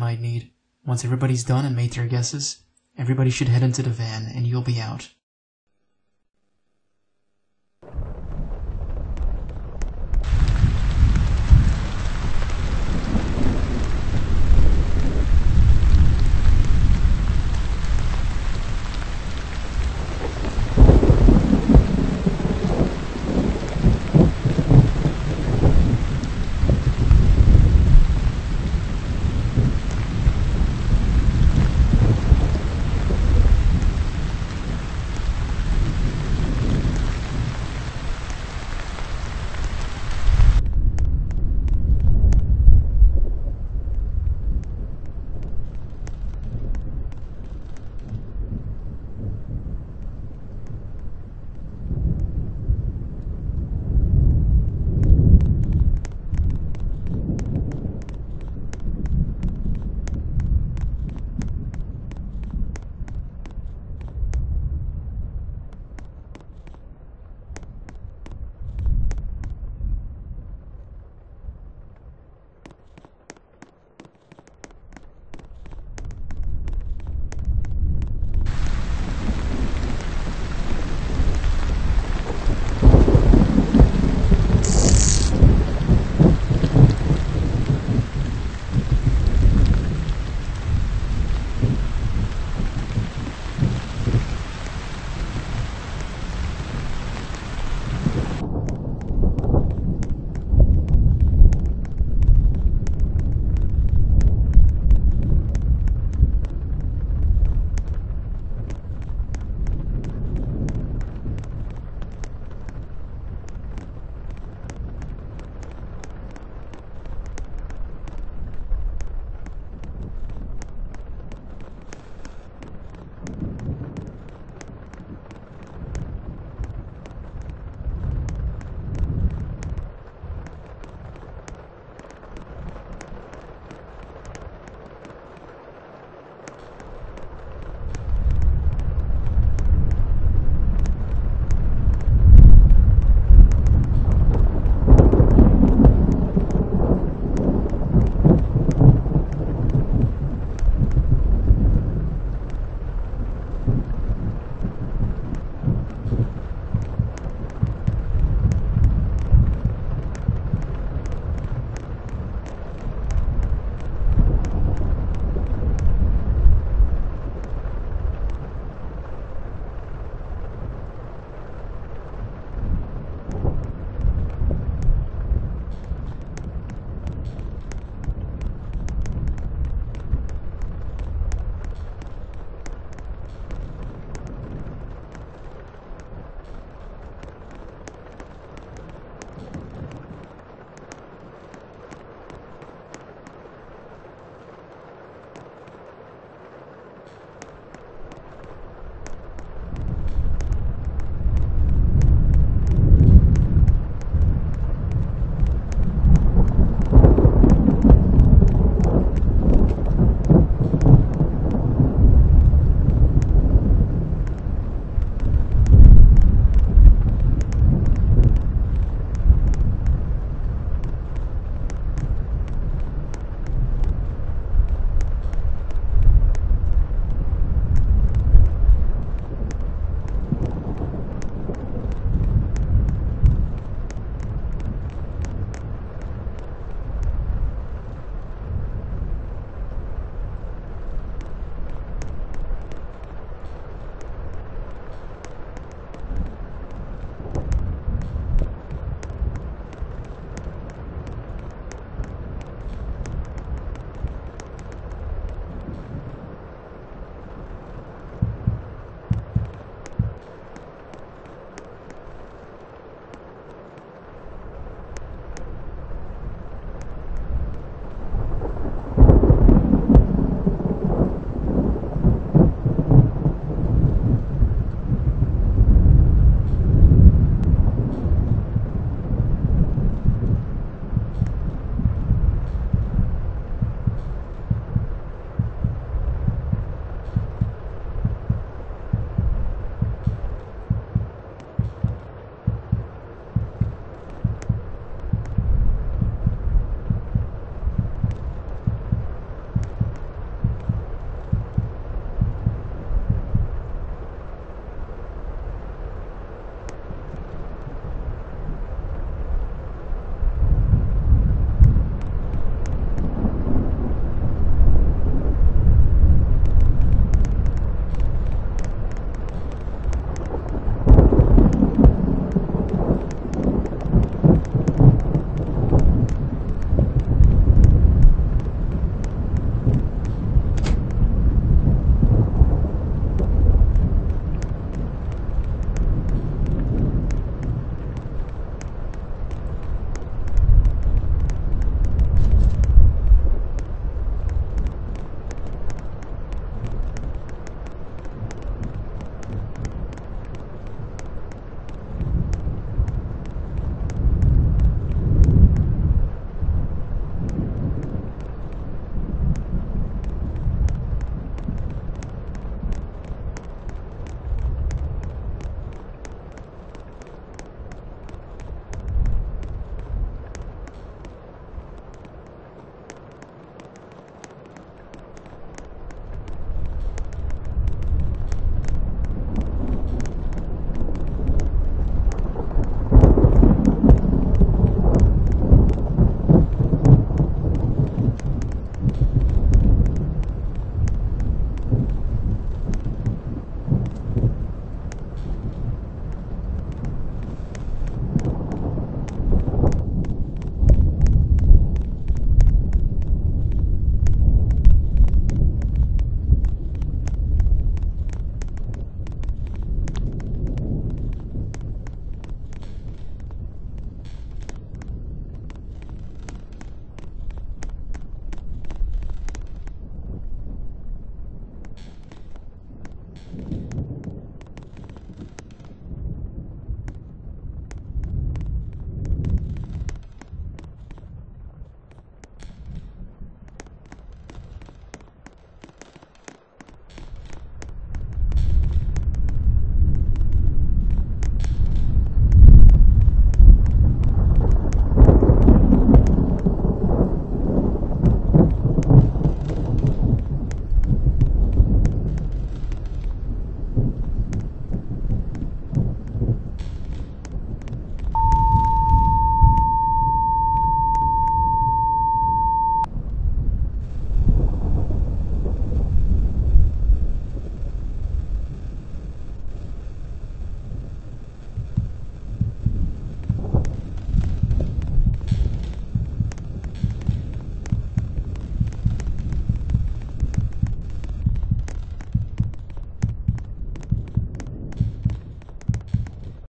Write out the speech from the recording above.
might need. Once everybody's done and made their guesses, everybody should head into the van and you'll be out.